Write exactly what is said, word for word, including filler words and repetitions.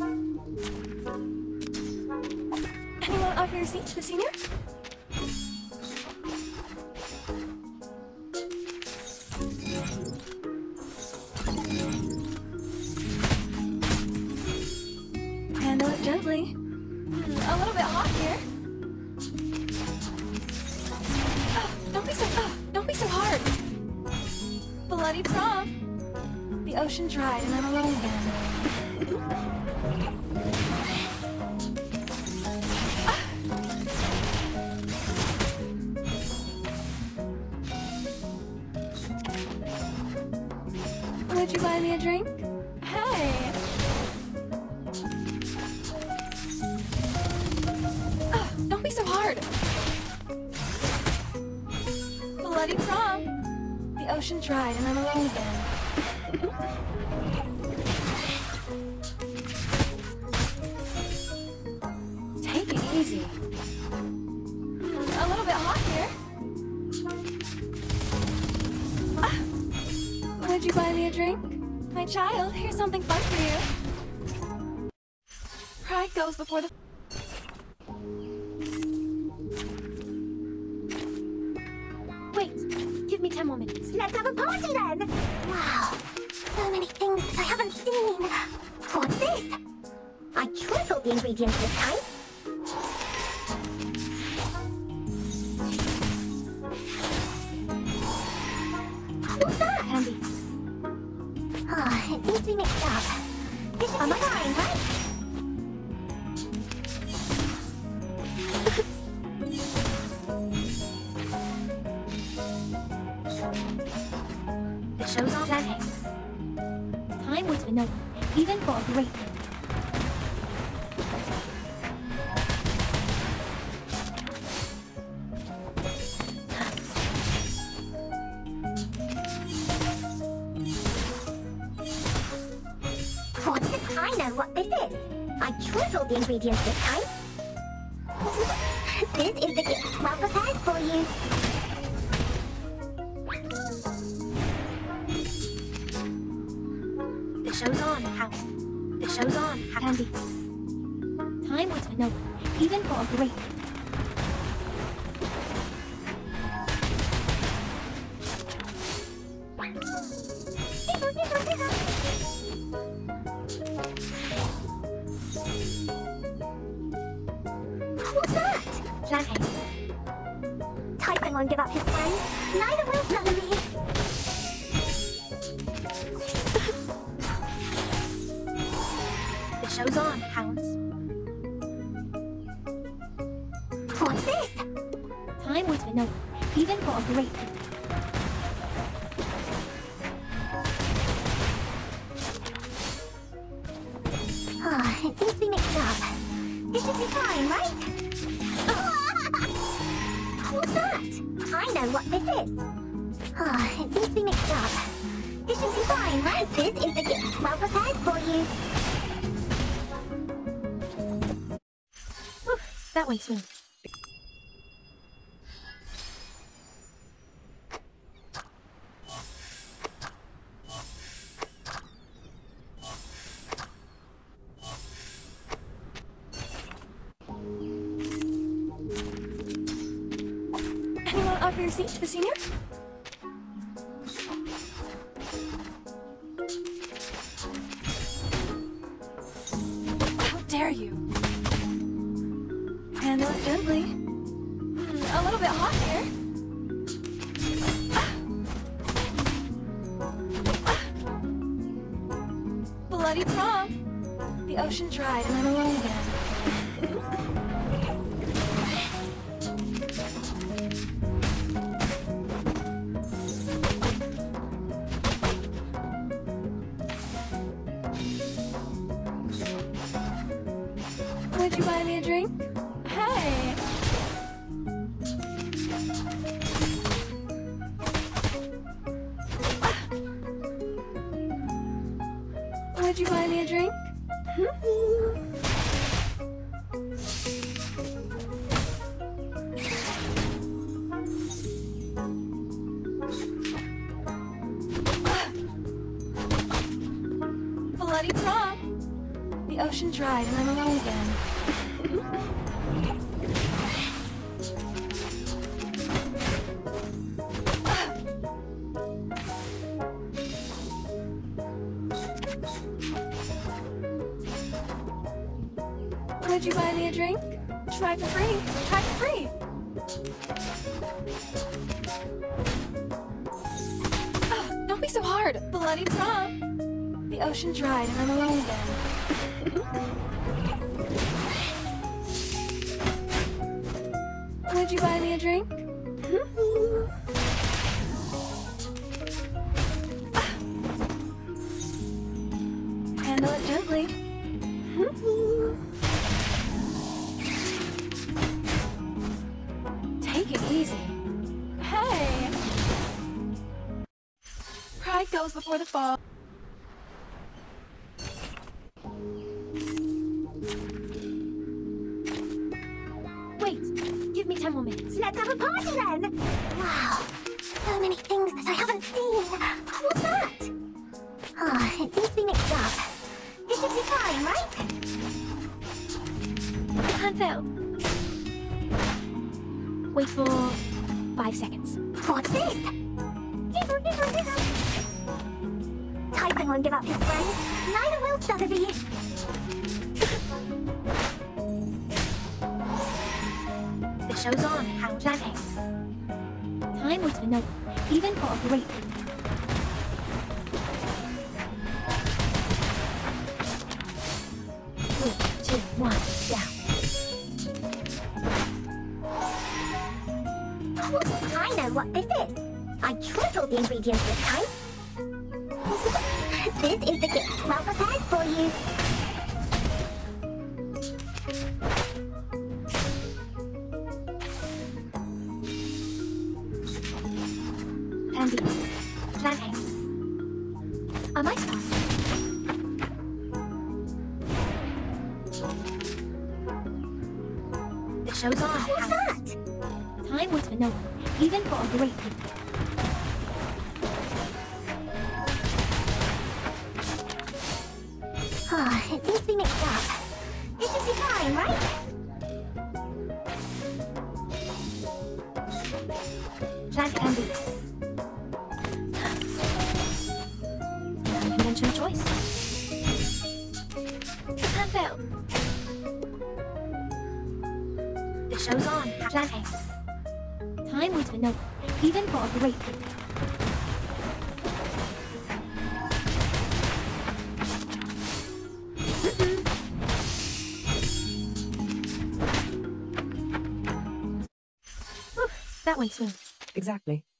Anyone offer your seat to the senior? Handle it gently. A little bit hot here. Oh, don't be so oh, don't be so hard. Bloody prom. The ocean dried and I'm alone again. Would you buy me a drink? Hey! Oh, don't be so hard! Bloody prom! The ocean dried and I'm alone again. Take it easy. A little bit hot here. Would you buy me a drink? My child, here's something fun for you. Pride goes before the... Wait, give me ten more minutes. Let's have a party then! Wow, so many things that I haven't seen. What's this? I tripled the ingredients this time. What's that? Candy. Oh, it seems to be mixed up. This is fine, right? The show's on our heads. Time was enough, even for a great thing. I know what this is. I tripled the ingredients this time. This is the gift well prepared for you. The show's on, house. The show's on, house. Candy. Time was enough, even for a great. What's that? Planning. Typing won't give up his friend. Neither will Sotheby. The show's on, hounds. What's this? Time was enough, even for a great thing. Oh, it seems to be mixed up. This should be fine, right? What's that? I know what this is. Oh, it seems to be mixed up. This should be fine, right? This is the gift well prepared for you. Whew, that went smooth. Offer your seat to the senior? How dare you? Handle it gently. A little bit hot here. Bloody prom! The ocean dried and I'm alone again. Would you buy me a drink? Hey! Would you buy me a drink? Bloody prom! The ocean dried and I'm alone again. Would you buy me a drink? Try for free. Try for free. Ugh, don't be so hard. Bloody prom. The ocean dried and I'm alone again. Would you buy me a drink? Handle it gently. Take it easy. Hey! Pride goes before the fall. Wait, give me ten more minutes. Let's have a party then! Wow, so many things that I haven't seen. What's that? Oh, it seems to be mixed up. This should be fine, right? Unveiled. Wait for five seconds. What's this? Giggle, giggle, giggle. Typhon won't give up his friends. Neither will Sotheby. The show's on, how that is. Time waits for no one, even for a great thing. Three, two, one, down. I know what this is. I tripled the ingredients this time. This is the gift well prepared for you. Candies, plantains, a nice one. The show's on. What's that? Time waits for no one, even for a great people. Ah, oh, it seems to be mixed up. It should be fine, right? Plant candies. Conventional choice. Unveil. The show's on. Plantains. Time waits for no one, even for a great people. That went smooth. Exactly.